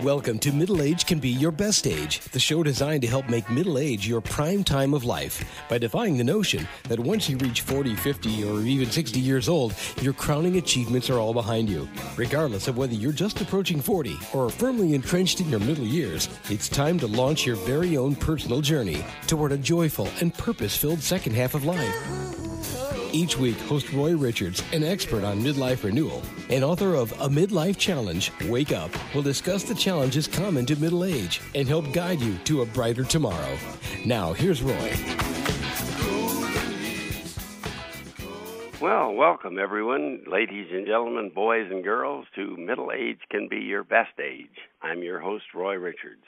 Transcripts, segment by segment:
Welcome to Middle Age Can Be Your Best Age, the show designed to help make middle age your prime time of life by defying the notion that once you reach 40, 50, or even 60 years old, your crowning achievements are all behind you. Regardless of whether you're just approaching 40 or are firmly entrenched in your middle years, it's time to launch your very own personal journey toward a joyful and purpose-filled second half of life. Each week, host Roy Richards, an expert on midlife renewal and author of A Midlife Challenge, Wake Up, will discuss the challenges common to middle age and help guide you to a brighter tomorrow. Now, here's Roy. Well, welcome everyone, ladies and gentlemen, boys and girls, to Middle Age Can Be Your Best Age. I'm your host, Roy Richards.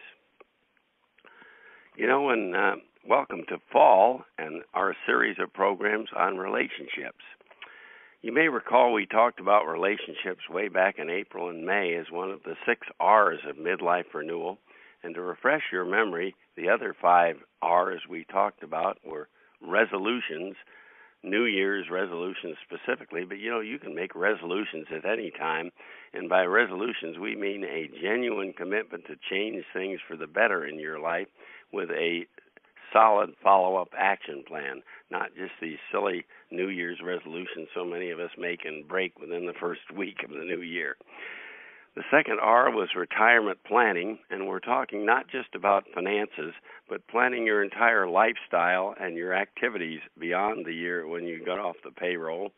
Welcome to Fall and our series of programs on relationships. You may recall we talked about relationships way back in April and May as one of the 6 R's of midlife renewal. And to refresh your memory, the other 5 R's we talked about were resolutions, New Year's resolutions specifically, but you can make resolutions at any time. And by resolutions, we mean a genuine commitment to change things for the better in your life with a solid follow-up action plan, not just these silly New Year's resolutions so many of us make and break within the first week of the new year. The second R was retirement planning, and we're talking not just about finances, but planning your entire lifestyle and your activities beyond the year when you got off the payroll.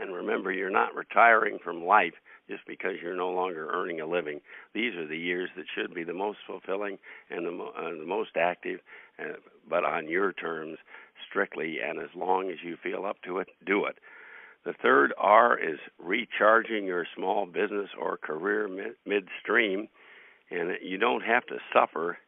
And remember, you're not retiring from life just because you're no longer earning a living. These are the years that should be the most fulfilling and the most active, but on your terms, strictly, and as long as you feel up to it, do it. The third R is recharging your small business or career midstream, and you don't have to suffer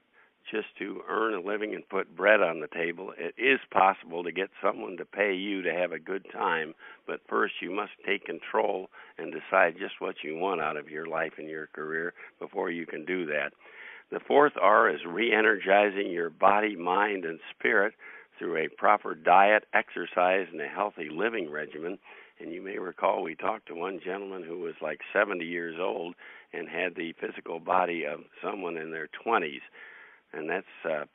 just to earn a living and put bread on the table. It is possible to get someone to pay you to have a good time, but first you must take control and decide just what you want out of your life and your career before you can do that. The fourth R is re-energizing your body, mind, and spirit through a proper diet, exercise, and a healthy living regimen. And you may recall we talked to one gentleman who was like 70 years old and had the physical body of someone in their 20s. And that's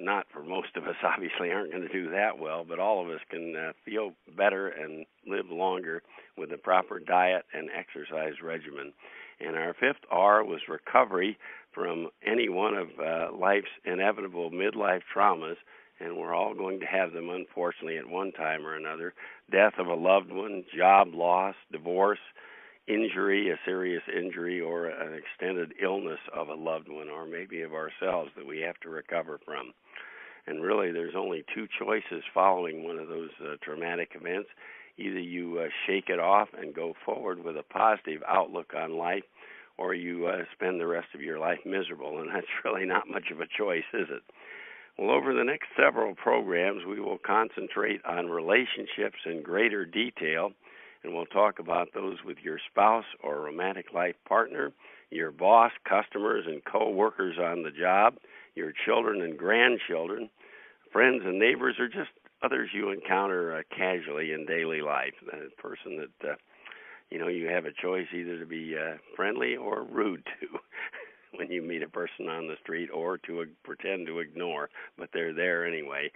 not for most of us, obviously, aren't going to do that well, but all of us can feel better and live longer with a proper diet and exercise regimen. And our fifth R was recovery from any one of life's inevitable midlife traumas, and we're all going to have them, unfortunately, at one time or another. Death of a loved one, job loss, divorce, injury, a serious injury, or an extended illness of a loved one, or maybe of ourselves that we have to recover from. And really, there's only two choices following one of those traumatic events. Either you shake it off and go forward with a positive outlook on life, or you spend the rest of your life miserable, and that's really not much of a choice, is it? Well, over the next several programs, we will concentrate on relationships in greater detail, and we'll talk about those with your spouse or romantic life partner, your boss, customers, and co-workers on the job, your children and grandchildren, friends and neighbors, or just others you encounter casually in daily life. That person that, you have a choice either to be friendly or rude to when you meet a person on the street, or to pretend to ignore, but they're there anyway.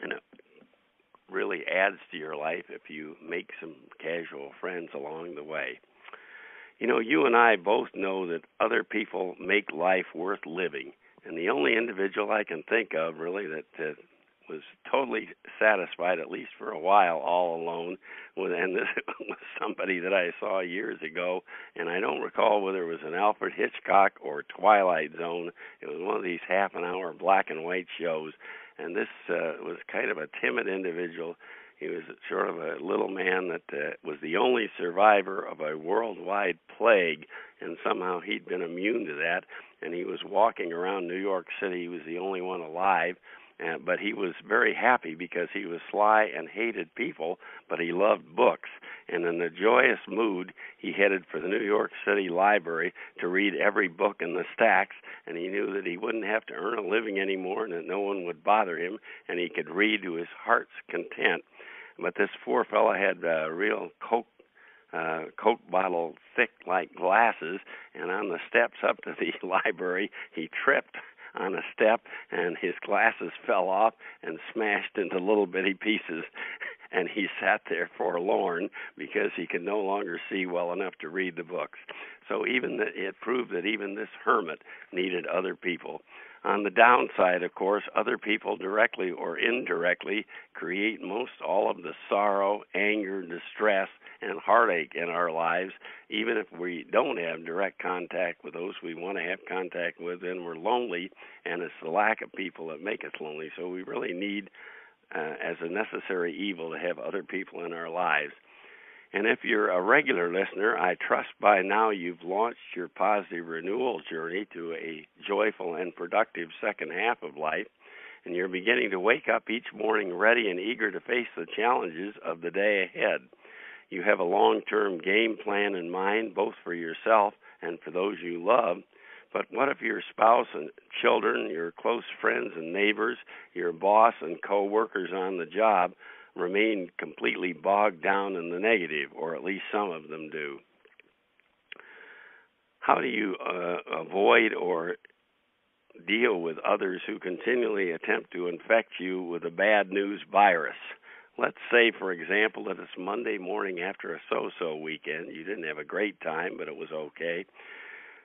And really adds to your life if you make some casual friends along the way. You and I both know that other people make life worth living, and the only individual I can think of, really, that was totally satisfied, at least for a while, all alone, was somebody that I saw years ago, and I don't recall whether it was an Alfred Hitchcock or Twilight Zone. It was one of these half-an-hour black-and-white shows, and this was kind of a timid individual. He was sort of a little man that was the only survivor of a worldwide plague, and somehow he'd been immune to that, and he was walking around New York City. He was the only one alive, but he was very happy because he was sly and hated people, but he loved books. And in a joyous mood, he headed for the New York City library to read every book in the stacks, and he knew that he wouldn't have to earn a living anymore and that no one would bother him, and he could read to his heart's content. But this poor fellow had real Coke bottle thick like glasses, and on steps up to the library, he tripped on a step, and his glasses fell off and smashed into little bitty pieces, and he sat there forlorn because he could no longer see well enough to read the books. So it proved that even this hermit needed other people. On the downside, of course, other people directly or indirectly create most all of the sorrow, anger, distress, and heartache in our lives, even if we don't have direct contact with those we want to have contact with, and we're lonely, and it's the lack of people that make us lonely. So we really need, as a necessary evil, to have other people in our lives. And if you're a regular listener, I trust by now you've launched your positive renewal journey to a joyful and productive second half of life, and you're beginning to wake up each morning ready and eager to face the challenges of the day ahead. You have a long-term game plan in mind, both for yourself and for those you love. But what if your spouse and children, your close friends and neighbors, your boss and co-workers on the job remain completely bogged down in the negative, or at least some of them do? How do you avoid or deal with others who continually attempt to infect you with a bad news virus? Let's say, for example, that it's Monday morning after a so-so weekend. You didn't have a great time, but it was okay.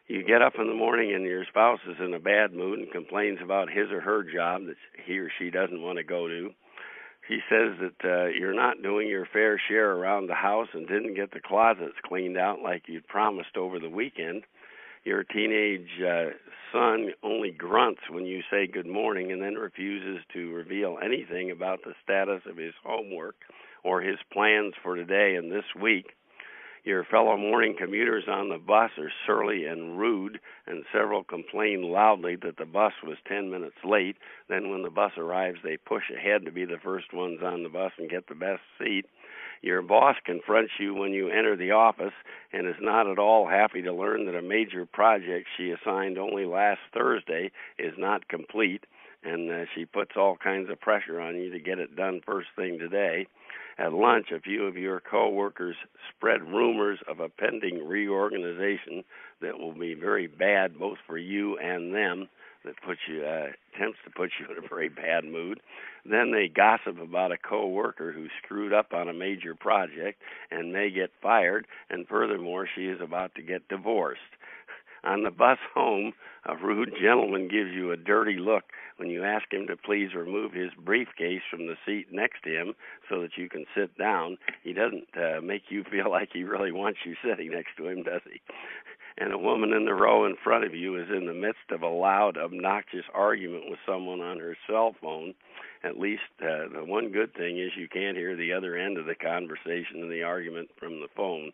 You get up in the morning and your spouse is in a bad mood and complains about his or her job that he or she doesn't want to go to. He says that you're not doing your fair share around the house and didn't get the closets cleaned out like you'd promised over the weekend. Your teenage son only grunts when you say good morning and then refuses to reveal anything about the status of his homework or his plans for today and this week. Your fellow morning commuters on the bus are surly and rude, and several complain loudly that the bus was 10 minutes late. Then when the bus arrives, they push ahead to be the first ones on the bus and get the best seat. Your boss confronts you when you enter the office and is not at all happy to learn that a major project she assigned only last Thursday is not complete, and she puts all kinds of pressure on you to get it done first thing today. At lunch, a few of your co-workers spread rumors of a pending reorganization that will be very bad both for you and them, that attempts to put you in a very bad mood. Then they gossip about a co-worker who screwed up on a major project and may get fired, and furthermore, she is about to get divorced. On the bus home, a rude gentleman gives you a dirty look when you ask him to please remove his briefcase from the seat next to him so that you can sit down. He doesn't make you feel like he really wants you sitting next to him, does he? And a woman in the row in front of you is in the midst of a loud, obnoxious argument with someone on her cell phone. At least the one good thing is you can't hear the other end of the conversation and the argument from the phone.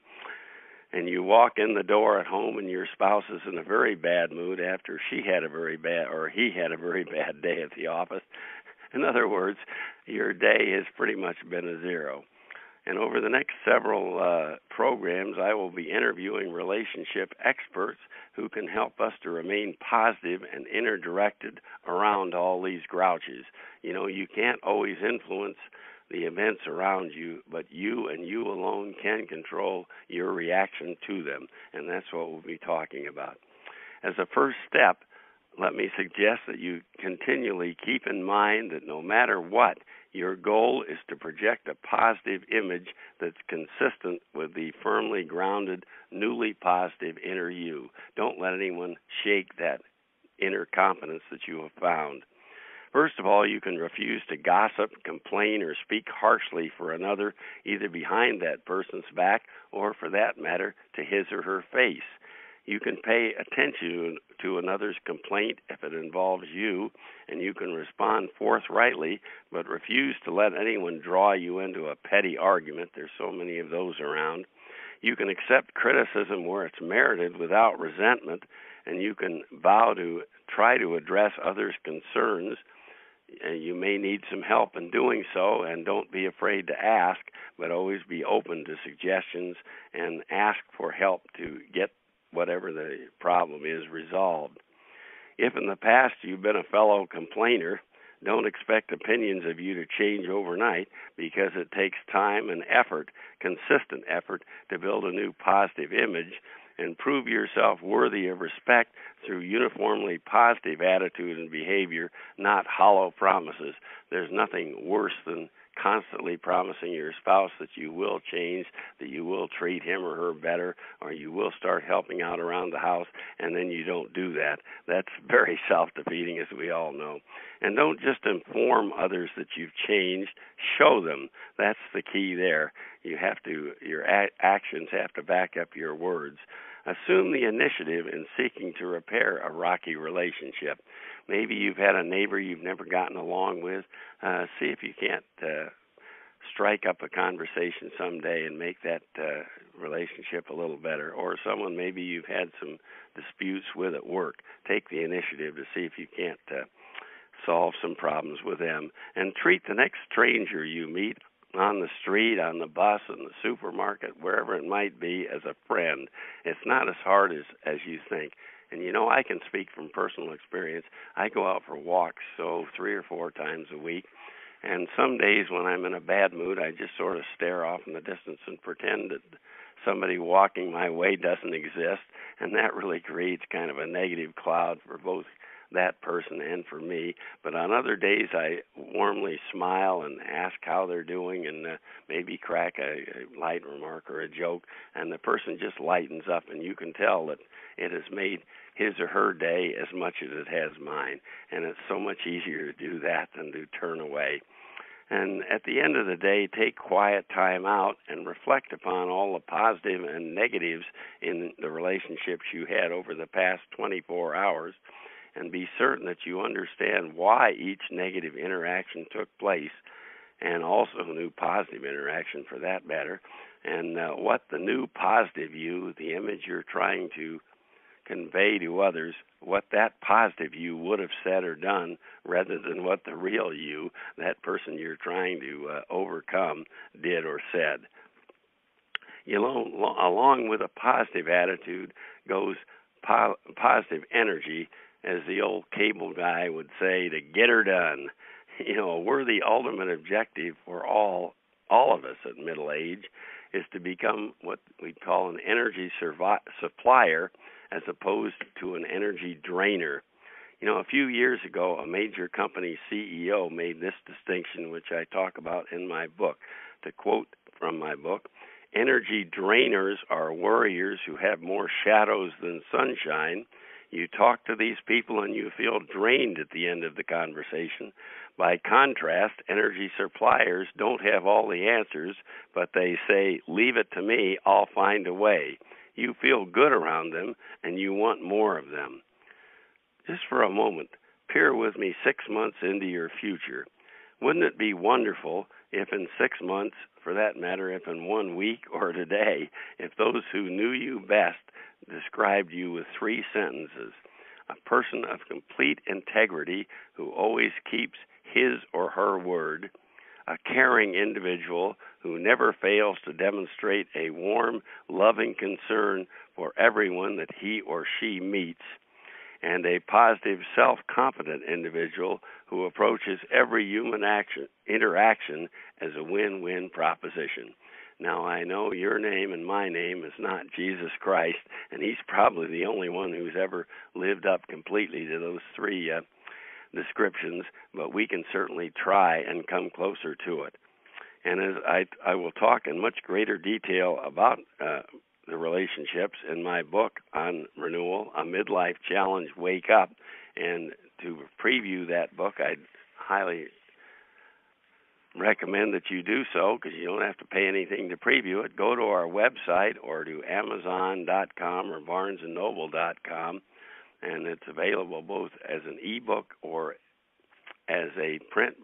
And you walk in the door at home and your spouse is in a very bad mood after he had a very bad day at the office. In other words, your day has pretty much been a zero. And over the next several programs, I will be interviewing relationship experts who can help us to remain positive and inner-directed around all these grouches. You know, you can't always influence the events around you, but you and you alone can control your reaction to them, and that's what we'll be talking about. As a first step, let me suggest that you continually keep in mind that no matter what, your goal is to project a positive image that's consistent with the firmly grounded, newly positive inner you. Don't let anyone shake that inner confidence that you have found. First of all, you can refuse to gossip, complain, or speak harshly for another, either behind that person's back or, for that matter, to his or her face. You can pay attention to another's complaint if it involves you, and you can respond forthrightly, but refuse to let anyone draw you into a petty argument. There's so many of those around. You can accept criticism where it's merited without resentment, and you can vow to try to address others' concerns. You may need some help in doing so, and don't be afraid to ask, but always be open to suggestions and ask for help to get whatever the problem is resolved. If in the past you've been a fellow complainer, don't expect opinions of you to change overnight, because it takes time and effort, consistent effort, to build a new positive image, and prove yourself worthy of respect through uniformly positive attitude and behavior, not hollow promises. There's nothing worse than constantly promising your spouse that you will change, that you will treat him or her better, or you will start helping out around the house, and then you don't do that. That's very self-defeating, as we all know. And don't just inform others that you've changed. Show them. That's the key there. You have to. Your actions have to back up your words. Assume the initiative in seeking to repair a rocky relationship. Maybe you've had a neighbor you've never gotten along with. See if you can't strike up a conversation someday and make that relationship a little better. Or someone maybe you've had some disputes with at work. Take the initiative to see if you can't solve some problems with them. And treat the next stranger you meet on the street, on the bus, in the supermarket, wherever it might be, as a friend. It's not as hard as you think. And, you know, I can speak from personal experience. I go out for walks, so 3 or 4 times a week. And some days when I'm in a bad mood, I just sort of stare off in the distance and pretend that somebody walking my way doesn't exist. And that really creates kind of a negative cloud for both that person and for me. But on other days, I warmly smile and ask how they're doing and maybe crack a light remark or a joke, and the person just lightens up, and you can tell that it has made his or her day as much as it has mine. And it's so much easier to do that than to turn away. And at the end of the day, take quiet time out and reflect upon all the positive and negatives in the relationships you had over the past 24 hours, and be certain that you understand why each negative interaction took place, and also new positive interaction for that matter, and what the new positive you, the image you're trying to convey to others, what that positive you would have said or done rather than what the real you, that person you're trying to overcome, did or said. You know, along with a positive attitude goes positive energy, as the old cable guy would say, to get her done. You know, a worthy ultimate objective for all of us at middle age is to become what we call an energy supplier as opposed to an energy drainer. You know, a few years ago, a major company CEO made this distinction, which I talk about in my book. To quote from my book, "Energy drainers are warriors who have more shadows than sunshine. You talk to these people and you feel drained at the end of the conversation. By contrast, energy suppliers don't have all the answers, but they say, 'Leave it to me, I'll find a way.' You feel good around them and you want more of them." Just for a moment, peer with me 6 months into your future. Wouldn't it be wonderful if in 6 months, for that matter, if in 1 week or today, if those who knew you best described you with 3 sentences? A person of complete integrity who always keeps his or her word, a caring individual who never fails to demonstrate a warm, loving concern for everyone that he or she meets, and a positive, self-confident individual who approaches every human interaction as a win-win proposition. Now, I know your name and my name is not Jesus Christ, and he's probably the only one who's ever lived up completely to those 3 descriptions, but we can certainly try and come closer to it. And as I will talk in much greater detail about the relationships in my book on renewal, A Midlife Challenge, Wake Up. And to preview that book, I'd highly recommend that you do so, because you don't have to pay anything to preview it. Go to our website or to Amazon.com or BarnesandNoble.com, and it's available both as an ebook or as a print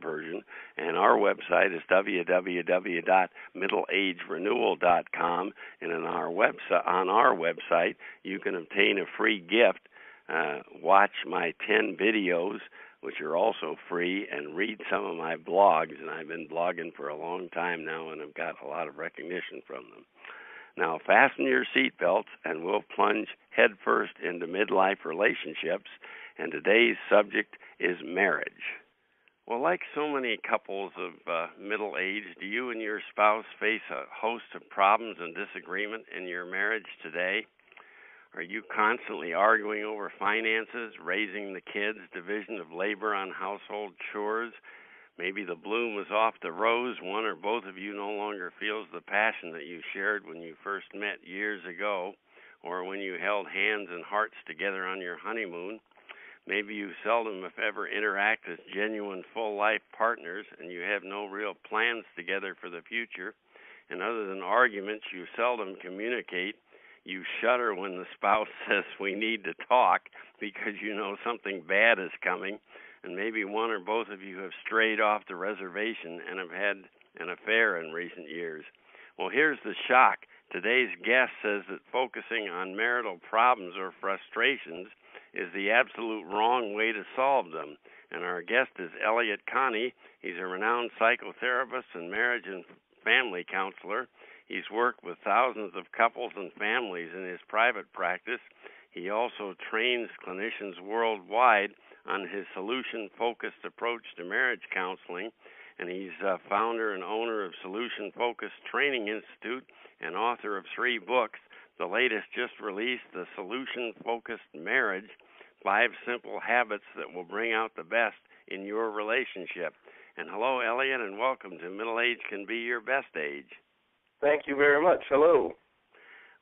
version, and our website is www.middleagerenewal.com, and on our website you can obtain a free gift. Watch my 10 videos, which are also free, and read some of my blogs, and I've been blogging for a long time now, and I've got a lot of recognition from them. Now fasten your seatbelts, and we'll plunge headfirst into midlife relationships, and today's subject is marriage. Well, like so many couples of middle age, do you and your spouse face a host of problems and disagreement in your marriage today? Are you constantly arguing over finances, raising the kids, division of labor on household chores? Maybe the bloom is off the rose. One or both of you no longer feels the passion that you shared when you first met years ago, or when you held hands and hearts together on your honeymoon. Maybe you seldom, if ever, interact as genuine full-life partners, and you have no real plans together for the future. And other than arguments, you seldom communicate. You shudder when the spouse says, "We need to talk," because you know something bad is coming. And maybe one or both of you have strayed off the reservation and have had an affair in recent years. Well, here's the shock. Today's guest says that focusing on marital problems or frustrations is the absolute wrong way to solve them. And our guest is Elliott Connie. He's a renowned psychotherapist and marriage and family counselor. He's worked with thousands of couples and families in his private practice. He also trains clinicians worldwide on his solution-focused approach to marriage counseling, and he's founder and owner of Solution Focused Training Institute and author of 3 books. The latest just released, The Solution-Focused Marriage, 5 Simple Habits That Will Bring Out the Best in Your Relationship. And hello, Elliott, and welcome to Middle Age Can Be Your Best Age. Thank you very much. Hello.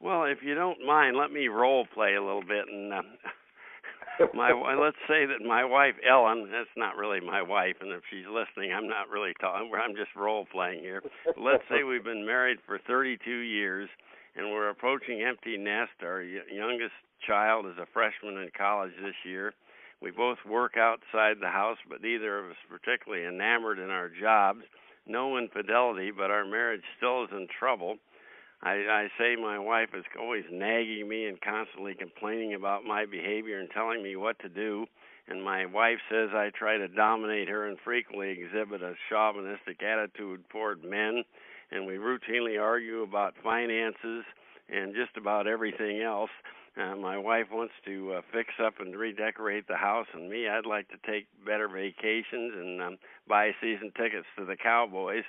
Well, if you don't mind, let me role play a little bit. And let's say that my wife, Ellen, that's not really my wife, and if she's listening, I'm not really talking, I'm just role playing here. But let's say we've been married for 32 years, and we're approaching empty nest. Our youngest child is a freshman in college this year. We both work outside the house, but neither of us particularly enamored in our jobs. No infidelity, but our marriage still is in trouble. I say my wife is always nagging me and constantly complaining about my behavior and telling me what to do. And my wife says I try to dominate her and frequently exhibit a chauvinistic attitude toward men. And we routinely argue about finances and just about everything else. My wife wants to fix up and redecorate the house, and me, I'd like to take better vacations and buy season tickets to the Cowboys,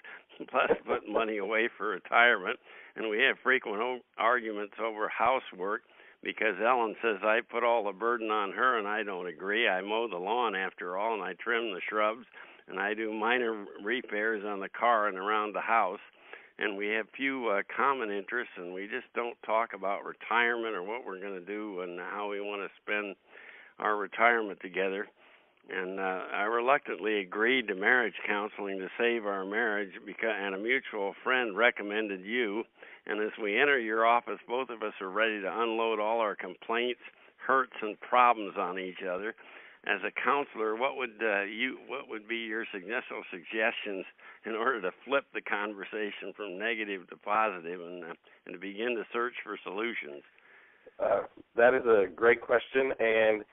plus put money away for retirement. And we have frequent arguments over housework because Ellen says I put all the burden on her, and I don't agree. I mow the lawn, after all, and I trim the shrubs, and I do minor repairs on the car and around the house. And we have few common interests, and we just don't talk about retirement or what we're going to do and how we want to spend our retirement together. And I reluctantly agreed to marriage counseling to save our marriage, and a mutual friend recommended you. And as we enter your office, both of us are ready to unload all our complaints, hurts, and problems on each other. As a counselor, what would be your initial suggestions in order to flip the conversation from negative to positive and to begin to search for solutions? That is a great question, and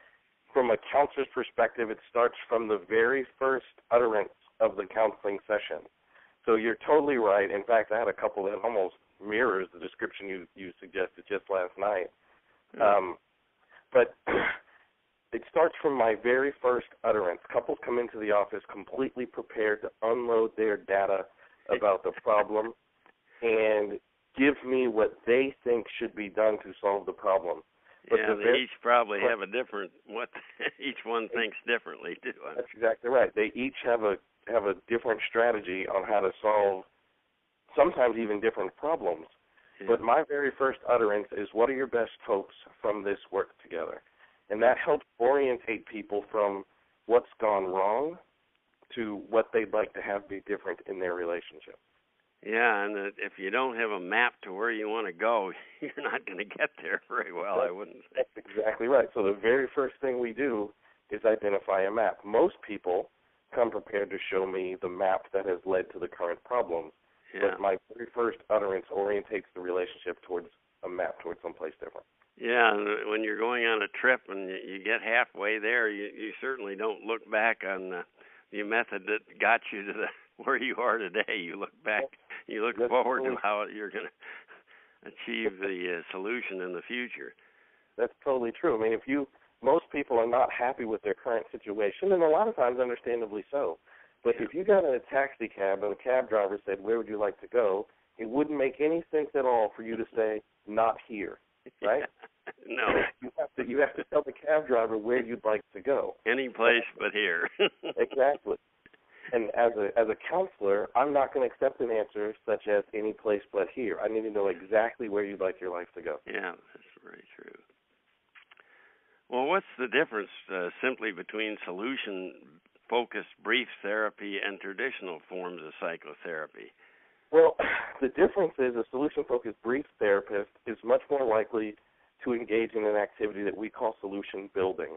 from a counselor's perspective, it starts from the very first utterance of the counseling session. So you're totally right. In fact, I had a couple that almost mirrors the description you suggested just last night. But it starts from my very first utterance. Couples come into the office completely prepared to unload their data about the problem and give me what they think should be done to solve the problem. But yeah, they each probably have a different each one thinks differently, too. That's exactly right. They each have a different strategy on how to solve sometimes even different problems. Yeah. But my very first utterance is, what are your best hopes from this work together? And that helps orientate people from what's gone wrong to what they'd like to have be different in their relationship. Yeah, and if you don't have a map to where you want to go, you're not going to get there very well, I wouldn't say. That's exactly right. So the very first thing we do is identify a map. Most people come prepared to show me the map that has led to the current problems. Yeah. But my very first utterance orientates the relationship towards a map, towards someplace different. Yeah, and when you're going on a trip and you get halfway there, you certainly don't look back on the method that got you to where you are today. You look back, you look forward to how you're going to achieve the solution in the future. That's totally true. I mean, most people are not happy with their current situation, and a lot of times, understandably so. But if you got in a taxi cab and the cab driver said, where would you like to go, it wouldn't make any sense at all for you to say, not here, right? No. You have to tell the cab driver where you'd like to go. Any place but here. Exactly. And as a counselor, I'm not going to accept an answer such as any place but here. I need to know exactly where you'd like your life to go. Yeah, that's very true. Well, what's the difference simply between solution-focused brief therapy and traditional forms of psychotherapy? Well, the difference is a solution-focused brief therapist is much more likely to engage in an activity that we call solution building.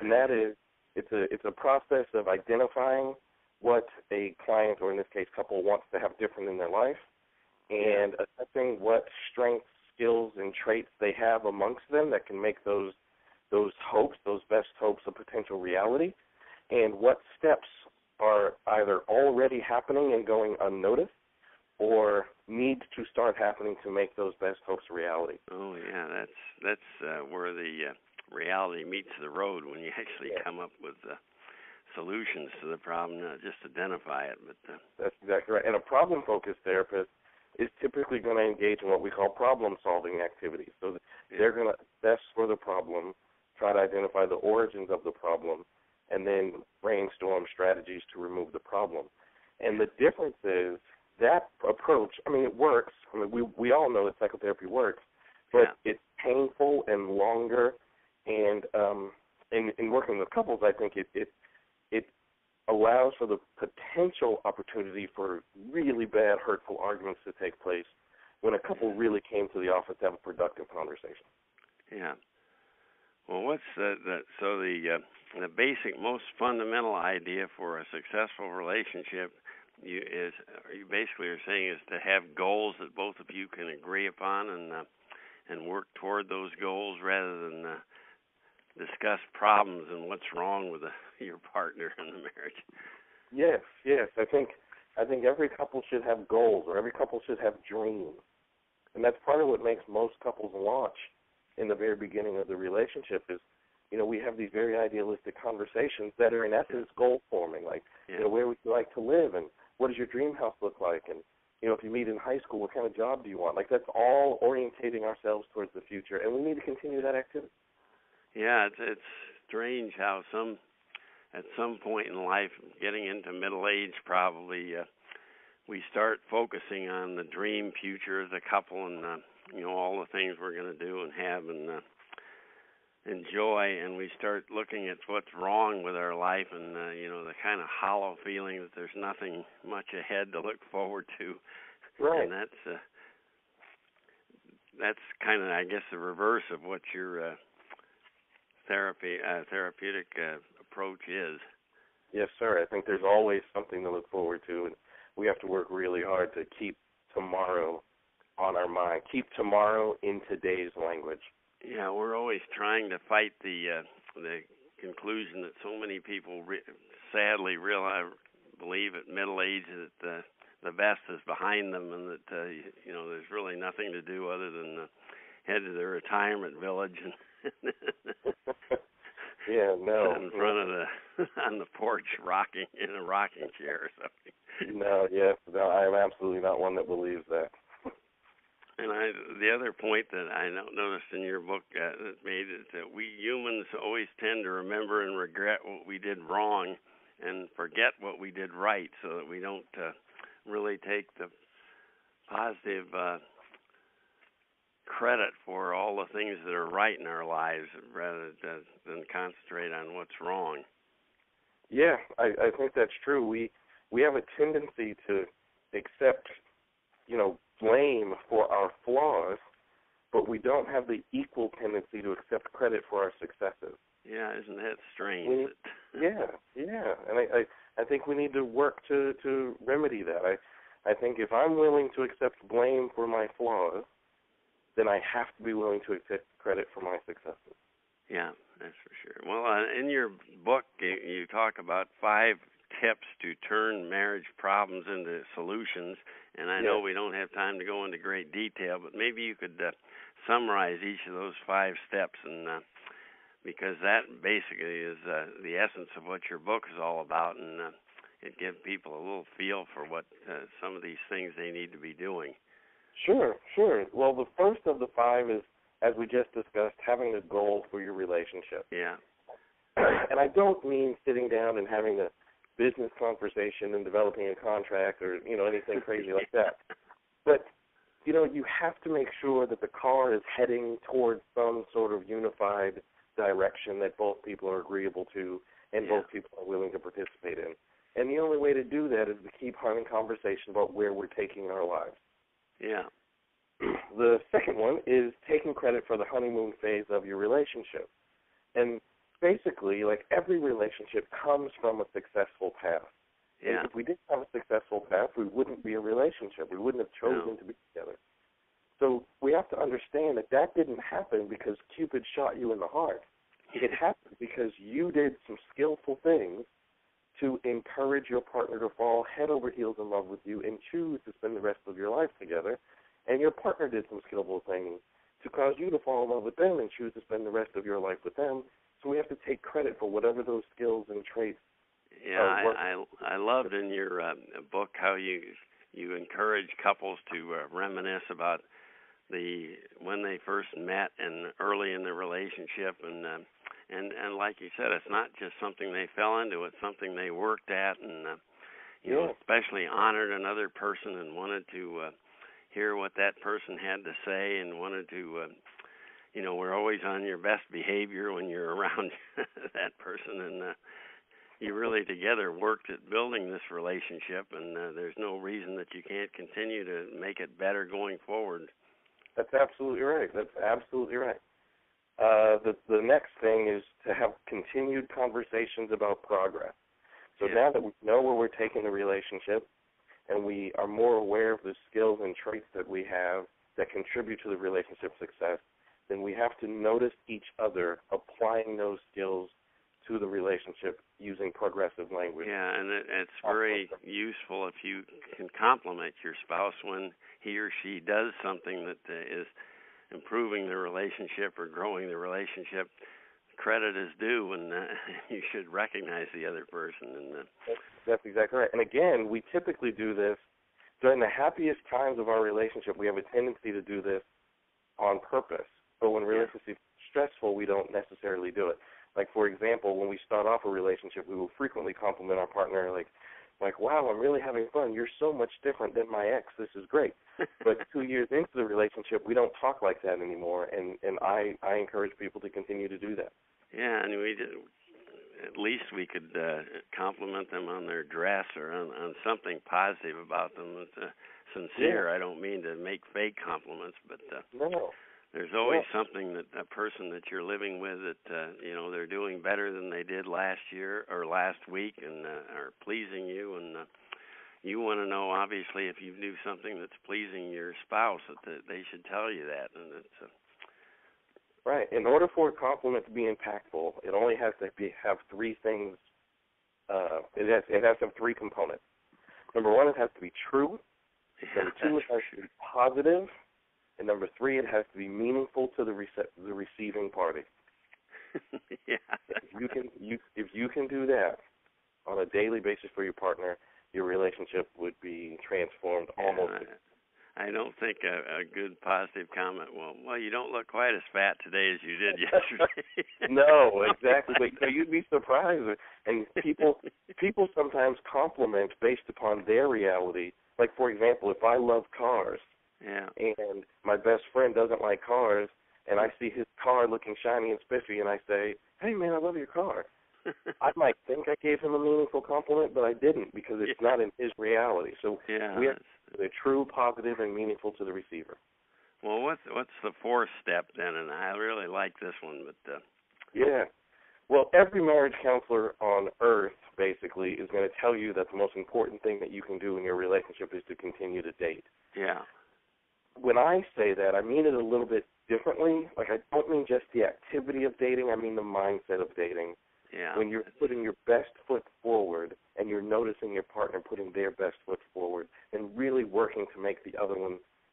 And that is, it's a process of identifying what a client, or in this case couple, wants to have different in their life, and assessing what strengths, skills, and traits they have amongst them that can make those best hopes a potential reality, and what steps are either already happening and going unnoticed or need to start happening to make those best hopes a reality. Oh, yeah, that's where the reality meets the road, when you actually come up with the solutions to the problem, not just identify it. But that's exactly right. And a problem-focused therapist is typically going to engage in what we call problem-solving activities. So they're going to assess for the problem, try to identify the origins of the problem, and then brainstorm strategies to remove the problem. And the difference is that approach, I mean, it works. I mean, we all know that psychotherapy works, but it's painful and longer. And in working with couples, I think it allows for the potential opportunity for really bad, hurtful arguments to take place when a couple really came to the office to have a productive conversation. Yeah. Well, what's the basic, most fundamental idea for a successful relationship you basically are saying is to have goals that both of you can agree upon and work toward those goals rather than discuss problems and what's wrong with your partner in the marriage. Yes. I think every couple should have goals, or every couple should have dreams. And that's part of what makes most couples launch in the very beginning of the relationship is, we have these very idealistic conversations that are in essence goal forming, like, where would you like to live, and what does your dream house look like, and, if you meet in high school, what kind of job do you want? Like, that's all orientating ourselves towards the future, and we need to continue that activity. Yeah, it's strange how at some point in life, getting into middle age probably, we start focusing on the dream future as a couple and, all the things we're going to do and have and enjoy, and we start looking at what's wrong with our life and, the kind of hollow feeling that there's nothing much ahead to look forward to. Right. And that's kind of, I guess, the reverse of what your therapeutic approach is. Yes, sir. I think there's always something to look forward to, and we have to work really hard to keep tomorrow on our mind, keep tomorrow in today's language. Yeah, we're always trying to fight the conclusion that so many people sadly believe at middle age that the best is behind them, and that there's really nothing to do other than head to the retirement village and in front of on the porch rocking in a rocking chair or something. No, I am absolutely not one that believes that. And the other point that I noticed in your book that made is that we humans always tend to remember and regret what we did wrong and forget what we did right, so that we don't really take the positive credit for all the things that are right in our lives rather than concentrate on what's wrong. Yeah, I think that's true. We have a tendency to accept, blame for our flaws, but we don't have the equal tendency to accept credit for our successes. Yeah, isn't that strange? Yeah. And I think we need to work to remedy that. I think if I'm willing to accept blame for my flaws, then I have to be willing to accept credit for my successes. Yeah, that's for sure. Well, in your book, you talk about 5 tips to turn marriage problems into solutions, and I know we don't have time to go into great detail, but maybe you could summarize each of those 5 steps, and because that basically is the essence of what your book is all about, and could give people a little feel for what some of these things they need to be doing. Sure. Well, the first of the five is, as we just discussed, having a goal for your relationship. Yeah. And I don't mean sitting down and having a business conversation and developing a contract or, you know, anything crazy like that. But, you know, you have to make sure that the car is heading towards some sort of unified direction that both people are agreeable to and both people are willing to participate in. And the only way to do that is to keep having conversation about where we're taking our lives. Yeah. The second one is taking credit for the honeymoon phase of your relationship. And basically, like, every relationship comes from a successful past. Yeah. If we didn't have a successful past, we wouldn't be a relationship. We wouldn't have chosen to be together. So we have to understand that that didn't happen because Cupid shot you in the heart. It happened because you did some skillful things to encourage your partner to fall head over heels in love with you and choose to spend the rest of your life together. And your partner did some skillful things to cause you to fall in love with them and choose to spend the rest of your life with them. So we have to take credit for whatever those skills and traits. Yeah, I loved in your book how you encourage couples to reminisce about when they first met and early in the relationship, and like you said, it's not just something they fell into; it's something they worked at, and you know, especially honored another person and wanted to hear what that person had to say and wanted to. You know, we're always on your best behavior when you're around that person, and you really together worked at building this relationship, and there's no reason that you can't continue to make it better going forward. That's absolutely right. The next thing is to have continued conversations about progress. So now that we know where we're taking the relationship and we are more aware of the skills and traits that we have that contribute to the relationship success, then we have to notice each other applying those skills to the relationship using progressive language. Yeah, and it's very useful if you can compliment your spouse when he or she does something that is improving the relationship or growing the relationship. Credit is due, and you should recognize the other person. And that's exactly right. And again, we typically do this during the happiest times of our relationship. We have a tendency to do this on purpose. But when relationships are stressful, we don't necessarily do it. Like, for example, when we start off a relationship, we will frequently compliment our partner, like, wow, I'm really having fun. You're so much different than my ex. This is great. But 2 years into the relationship, we don't talk like that anymore, and I encourage people to continue to do that. Yeah, and at least we could compliment them on their dress or on something positive about them that's sincere. Yeah. I don't mean to make fake compliments, but... No. There's always something that a person that you're living with that, you know, they're doing better than they did last year or last week and are pleasing you. And you want to know, obviously, if you do something that's pleasing your spouse, that they should tell you that. And it's right. In order for a compliment to be impactful, it only has to have three things. It has to have three components. Number one, it has to be true. Number two, it has to be positive. And number three, it has to be meaningful to the receiving party. Yeah. If you can do that on a daily basis for your partner, your relationship would be transformed almost. I don't think a good positive comment. Well, you don't look quite as fat today as you did yesterday. No, exactly. But, you'd be surprised. And people sometimes compliment based upon their reality. Like, for example, if I love cars. Yeah. And my best friend doesn't like cars, and I see his car looking shiny and spiffy, and I say, hey, man, I love your car. I might think I gave him a meaningful compliment, but I didn't because it's not in his reality. So we have to be true, positive, and meaningful to the receiver. Well, what's the fourth step then? And I really like this one. But yeah. Well, every marriage counselor on earth basically is going to tell you that the most important thing that you can do in your relationship is to continue to date. Yeah. When I say that, I mean it a little bit differently. Like, I don't mean just the activity of dating. I mean the mindset of dating. Yeah. When you're putting your best foot forward and you're noticing your partner putting their best foot forward and really working to make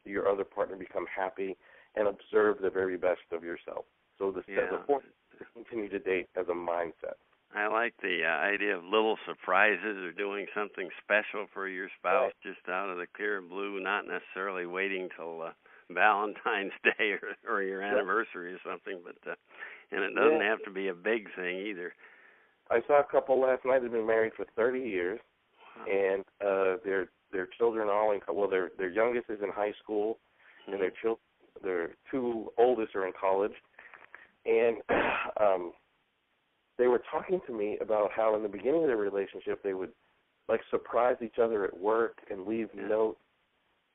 your other partner become happy and observe the very best of yourself. So the fourth is to continue to date as a mindset. I like the idea of little surprises or doing something special for your spouse just out of the clear blue, not necessarily waiting till Valentine's Day or your anniversary or something. But and it doesn't have to be a big thing either. I saw a couple last night that have been married for 30 years, and their children all in well, their youngest is in high school, and their two oldest are in college, and they were talking to me about how in the beginning of their relationship they would like surprise each other at work and leave notes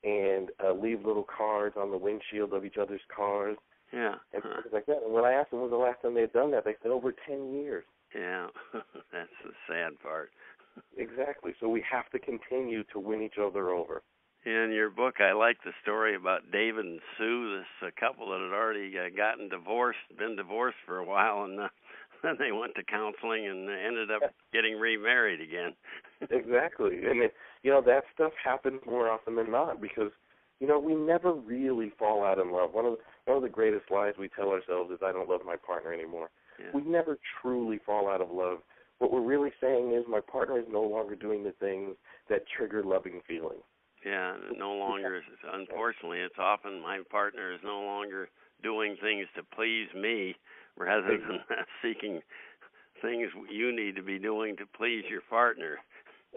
and leave little cards on the windshield of each other's cars, and things like that. And when I asked them when was the last time they had done that, they said over 10 years. Yeah, that's the sad part. Exactly. So we have to continue to win each other over. In your book, I like the story about David and Sue, this couple that had already gotten divorced, been divorced for a while, and then they went to counseling and ended up getting remarried again. Exactly. And, that stuff happens more often than not because, we never really fall out in love. One of the greatest lies we tell ourselves is I don't love my partner anymore. Yeah. We never truly fall out of love. What we're really saying is my partner is no longer doing the things that trigger loving feelings. Yeah, no longer. Unfortunately, it's often my partner is no longer doing things to please me rather than seeking things you need to be doing to please your partner.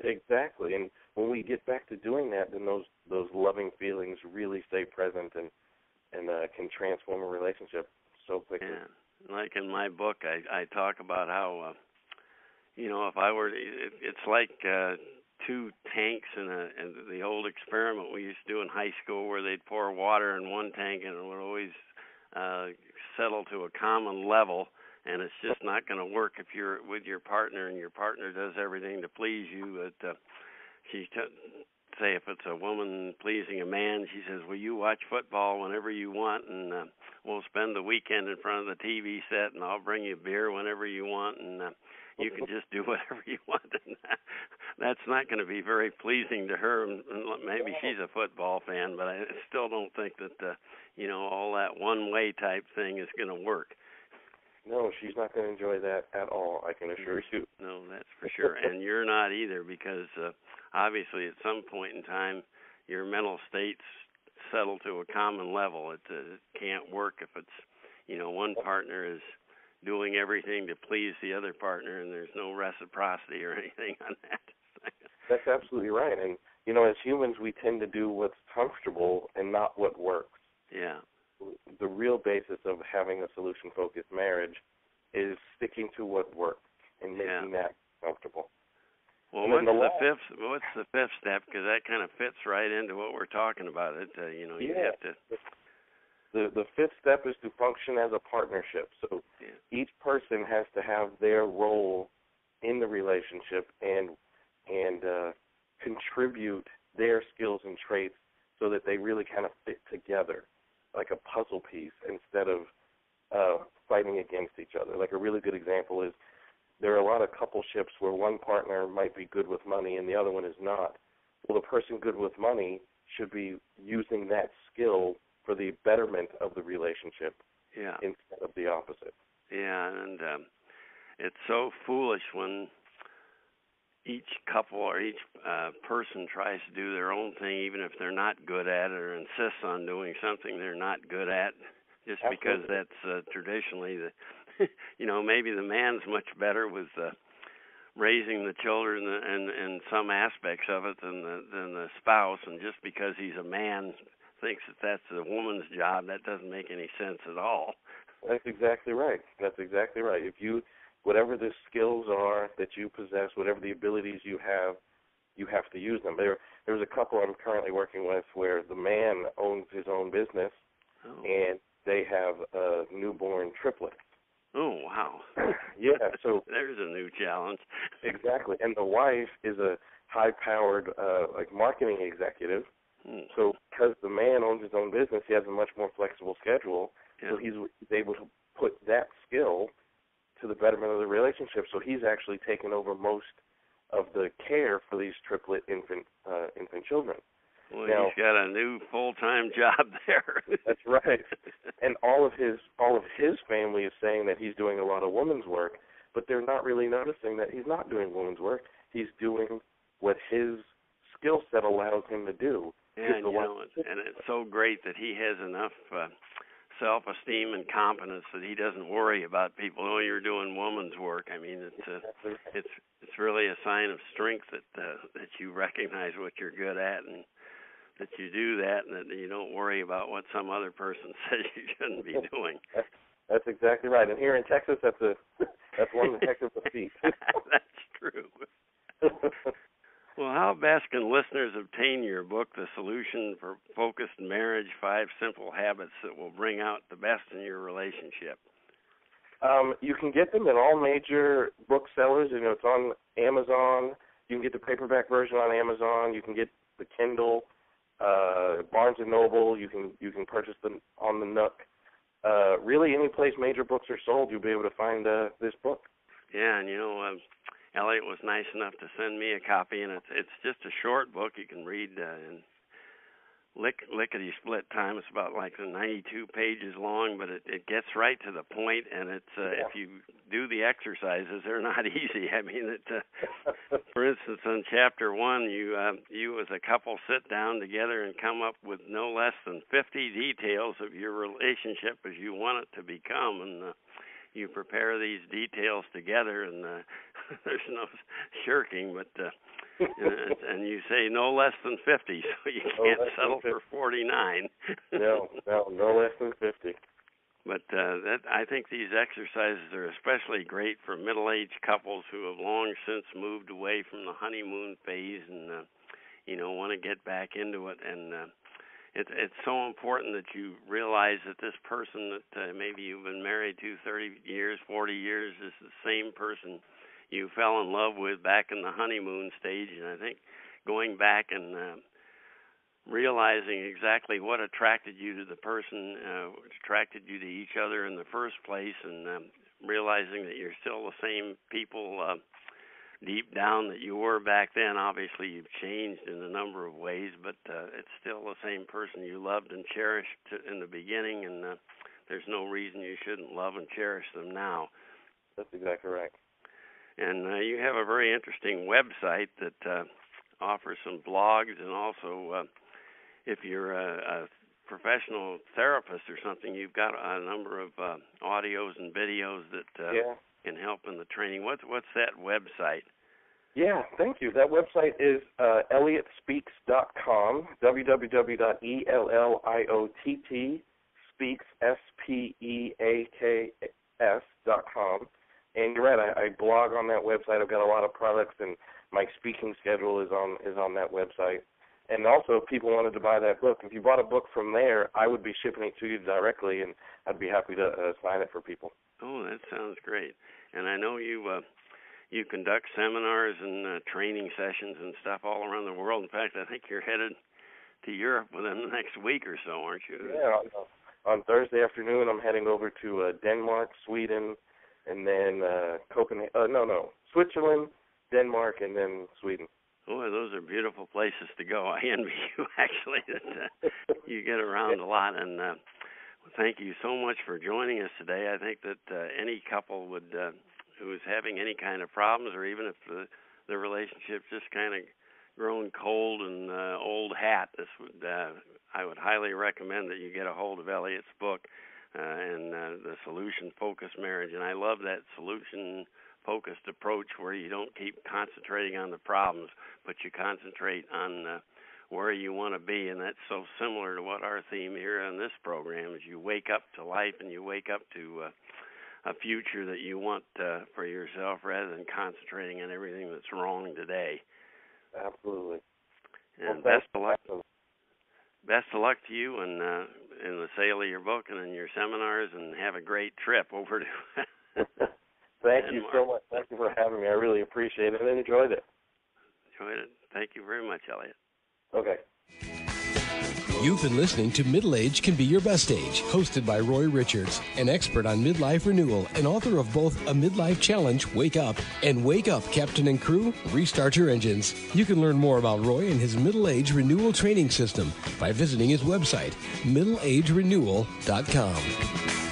Exactly. And when we get back to doing that, then those loving feelings really stay present and can transform a relationship so quickly. Yeah. Like in my book, I talk about how... if I were, it's like two tanks in the old experiment we used to do in high school where they'd pour water in one tank and it would always settle to a common level, and it's just not going to work if you're with your partner and your partner does everything to please you. But say if it's a woman pleasing a man, she says, well, you watch football whenever you want, and we'll spend the weekend in front of the TV set, and I'll bring you beer whenever you want, and... you can just do whatever you want. And that's not going to be very pleasing to her. Maybe she's a football fan, but I still don't think that, all that one-way type thing is going to work. No, she's not going to enjoy that at all, I can assure you. No, that's for sure. And you're not either because, obviously, at some point in time, your mental states settle to a common level. It can't work if it's, one partner is doing everything to please the other partner, and there's no reciprocity or anything on that. That's absolutely right. And, as humans, we tend to do what's comfortable and not what works. Yeah. The real basis of having a solution-focused marriage is sticking to what works and making that comfortable. Well, what's the fifth step? Because that kind of fits right into what we're talking about. You have to... The fifth step is to function as a partnership. So each person has to have their role in the relationship and contribute their skills and traits so that they really kind of fit together like a puzzle piece instead of fighting against each other. Like a really good example is there are a lot of coupleships where one partner might be good with money and the other one is not. Well, the person good with money should be using that skill for the betterment of the relationship instead of the opposite. Yeah, and it's so foolish when each couple or each person tries to do their own thing, even if they're not good at it or insists on doing something they're not good at, just because that's traditionally the, maybe the man's much better with raising the children and some aspects of it than the spouse, and just because he's a man thinks that's a woman's job, that doesn't make any sense at all. That's exactly right. If whatever the skills are that you possess, whatever the abilities you have to use them. There was a couple I'm currently working with where the man owns his own business, and they have newborn triplets. Oh, wow. Yeah. So there's a new challenge. Exactly. And the wife is a high-powered marketing executive. So because the man owns his own business, he has a much more flexible schedule, so he's able to put that skill to the betterment of the relationship. So he's actually taken over most of the care for these triplet infant children. Well, now, he's got a new full-time job there. That's right. And all of his family is saying that he's doing a lot of woman's work, but they're not really noticing that he's not doing wounds work. He's doing what his skill set allows him to do. Yeah, and, and it's so great that he has enough self-esteem and competence that he doesn't worry about people. Oh, you're doing woman's work. I mean, it's really a sign of strength that that you recognize what you're good at and that you do that, and that you don't worry about what some other person says you shouldn't be doing. That's exactly right. And here in Texas, that's one heck of a feat. That's true. Well, how best can listeners obtain your book, The Solution-Focused Marriage, 5 Simple Habits That Will Bring Out the Best in Your Relationship? You can get them at all major booksellers. You know, it's on Amazon. You can get the paperback version on Amazon. You can get the Kindle, Barnes & Noble. You can purchase them on the Nook. Really, any place major books are sold, you'll be able to find this book. Yeah, and Elliott was nice enough to send me a copy, and it's just a short book you can read in lickety-split time. It's about 92 pages long, but it gets right to the point, and if you do the exercises, they're not easy. I mean, for instance, in Chapter 1, you as a couple sit down together and come up with no less than 50 details of your relationship as you want it to become, and you prepare these details together, and there's no shirking, but and you say no less than 50, so you can't settle for 49. No less than 50. But I think these exercises are especially great for middle-aged couples who have long since moved away from the honeymoon phase and want to get back into it. And It's so important that you realize that this person that maybe you've been married to 30 years, 40 years, is the same person you fell in love with back in the honeymoon stage. And I think going back and realizing exactly what attracted you to the person, attracted you to each other in the first place, and realizing that you're still the same people deep down that you were back then. Obviously, you've changed in a number of ways, but it's still the same person you loved and cherished in the beginning, and there's no reason you shouldn't love and cherish them now. That's exactly right. And you have a very interesting website that offers some blogs, and also if you're a professional therapist or something, you've got a number of audios and videos that can help in the training. What's that website? Yeah, thank you. That website is ElliottSpeaks.com, www.ElliottSpeaks, SPEAKS.com. And you're right, I blog on that website. I've got a lot of products, and my speaking schedule is on that website. And also, if people wanted to buy that book, if you bought a book from there, I would be shipping it to you directly, and I'd be happy to sign it for people. Oh, that sounds great. And I know you conduct seminars and training sessions and stuff all around the world. In fact, I think you're headed to Europe within the next week or so, aren't you? Yeah, on Thursday afternoon, I'm heading over to Denmark, Sweden, and then Copenhagen. Switzerland, Denmark, and then Sweden. Boy, those are beautiful places to go. I envy you, actually, that you get around a lot. And thank you so much for joining us today. I think that any couple who is having any kind of problems, or even if the relationship's just kind of grown cold and old hat, I would highly recommend that you get a hold of Elliott's book and The Solution-Focused Marriage. And I love that solution-focused approach where you don't keep concentrating on the problems, but you concentrate on where you want to be, and that's so similar to what our theme here on this program is. You wake up to life, and you wake up to a future that you want for yourself, rather than concentrating on everything that's wrong today. Absolutely. And best of luck to you, and in the sale of your book and in your seminars, and have a great trip over to Thank you so much. Thank you for having me. I really appreciate it, and enjoyed it. Thank you very much, Elliott. Okay. You've been listening to Middle Age Can Be Your Best Age, hosted by Roy Richards, an expert on midlife renewal and author of both A Midlife Challenge, Wake Up, and Wake Up, Captain and Crew, Restart Your Engines. You can learn more about Roy and his Middle Age Renewal Training System by visiting his website, middleagerenewal.com.